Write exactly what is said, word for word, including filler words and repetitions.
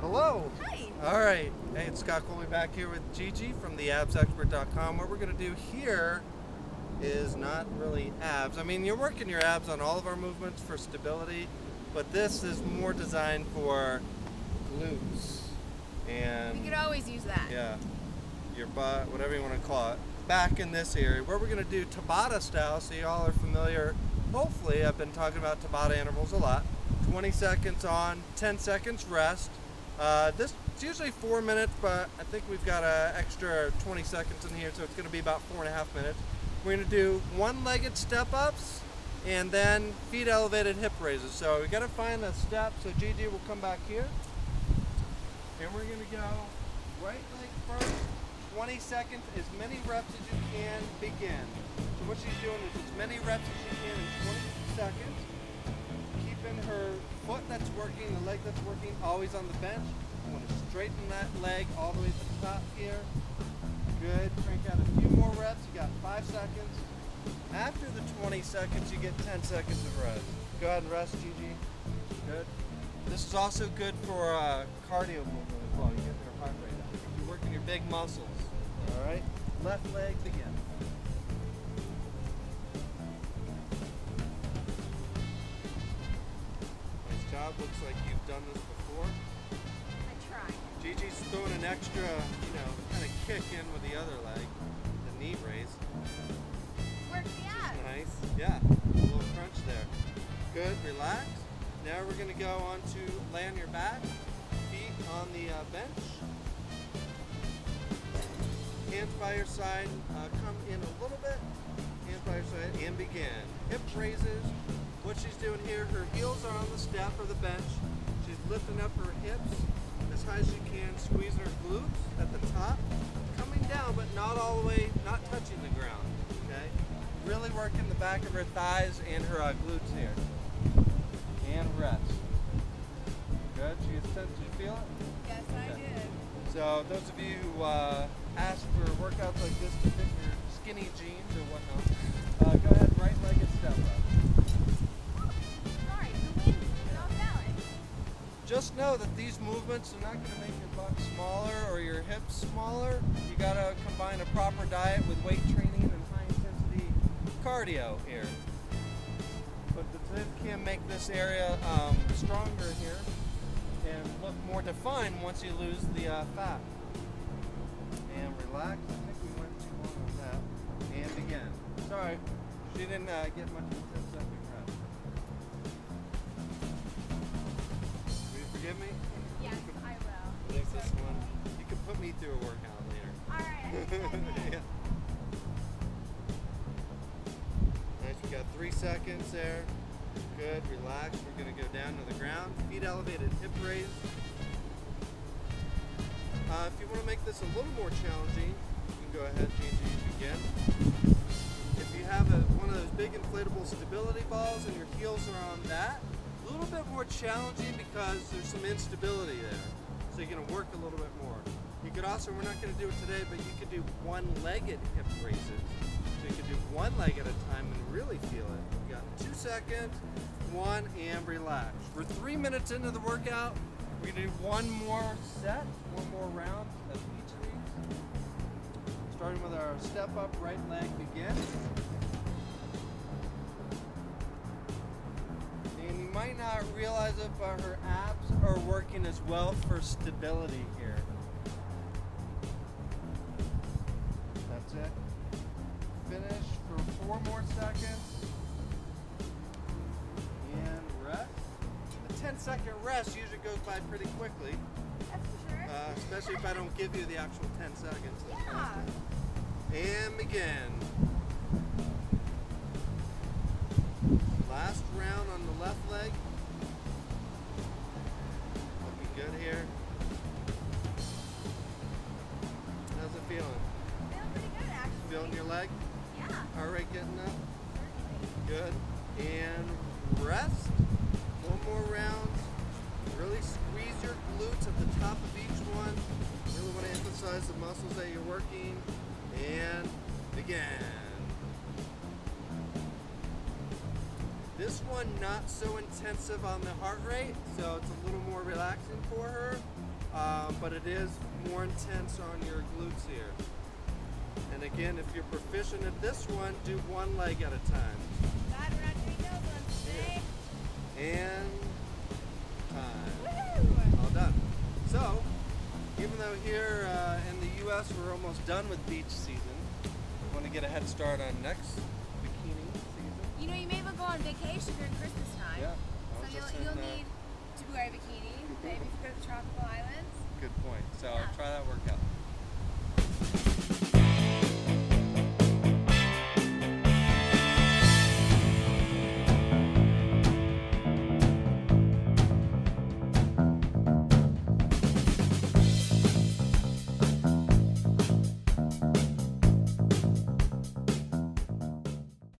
Hello. Hi. All right. Hey, it's Scott Colby back here with Gigi from the abs expert dot com. What we're going to do here is not really abs. I mean, you're working your abs on all of our movements for stability, but this is more designed for glutes. And we could always use that. Yeah. Your butt, whatever you want to call it. Back in this area where we're going to do Tabata style, so you all are familiar. Hopefully, I've been talking about Tabata intervals a lot. twenty seconds on, ten seconds rest. Uh, this it's usually four minutes, but I think we've got an extra twenty seconds in here, so it's going to be about four and a half minutes. We're going to do one-legged step-ups and then feet elevated, hip raises. So we got to find the step. So Gigi will come back here, and we're going to go right leg first. twenty seconds, as many reps as you can, begin. So what she's doing is as many reps as she can in twenty seconds, keeping her foot that's working, the leg that's working, always on the bench. You want to straighten that leg all the way to the top here. Good, crank out a few more reps, you got five seconds. After the twenty seconds, you get ten seconds of rest. Go ahead and rest, Gigi. Good. This is also good for uh, cardio movement as well. You get your heart rate up. You're working your big muscles. All right, left leg, begin. Nice job, looks like you've done this before. I tried. Gigi's throwing an extra, you know, kind of kick in with the other leg, the knee raise. Works the abs. Nice, yeah, a little crunch there. Good, relax. Now we're gonna go on to lay on your back, feet on the uh, bench. Hands by your side, uh, come in a little bit, hands by your side, and begin. Hip raises. What she's doing here, her heels are on the step or the bench. She's lifting up her hips as high as she can, squeezing her glutes at the top, coming down, but not all the way, not touching the ground, okay? Really working the back of her thighs and her uh, glutes here. And rest. Good, she gets tense. Did you feel it? Yes, okay. I did. So those of you who uh, ask for workouts like this to fit your skinny jeans or whatnot, uh, go ahead, right leg and step up. Sorry, the wind is off balance. Just know that these movements are not going to make your butt smaller or your hips smaller. You got to combine a proper diet with weight training and high intensity cardio here. But this can make this area um, stronger here and look more defined once you lose the uh, fat. And relax. I think we went too long on that. And begin. Sorry, she didn't uh, get much of a ten second rest. Will you forgive me? Yes, can, I will. Like this one. You can put me through a workout later. All right. I think I yeah. Got three seconds there. Good, relax. We're going to go down to the ground. Feet elevated, hip raise. Uh, if you want to make this a little more challenging, you can go ahead, Gigi, begin. If you have a, one of those big inflatable stability balls and your heels are on that, a little bit more challenging because there's some instability there. So you're going to work a little bit more. You could also, we're not going to do it today, but you could do one-legged hip raises. So you could do one leg at a time and really feel it. You got two seconds, one, and relax. We're three minutes into the workout. We're gonna do one more set, one more round of each of these. Starting with our step up, right leg, begin. And you might not realize it, but her abs are working as well for stability here. That's it. Finish for four more seconds, and rest. The ten second rest usually goes by pretty quickly. That's for sure. Uh, especially if I don't give you the actual ten seconds. Yeah. And begin. Last round on the left leg. Looking good here. How's it feeling? Feeling pretty good, actually. Feeling your leg? Yeah. All right, getting up? Good. And rest. One more round. Really squeeze your glutes at the top of each one. Really want to emphasize the muscles that you're working. And begin. one not so intensive on the heart rate, so it's a little more relaxing for her, um, but it is more intense on your glutes here. And again, if you're proficient at this one, do one leg at a time. God, Rodrigo, one and time. Woo! All done. So, even though here uh, in the U S we're almost done with beach season, we want to get a head start on next bikini season. You know, you may even go on vacation during Christmas time. Yeah. So you'll, you'll need to wear a bikini, maybe if you go to the tropical islands. Good point. So yeah. Try that workout.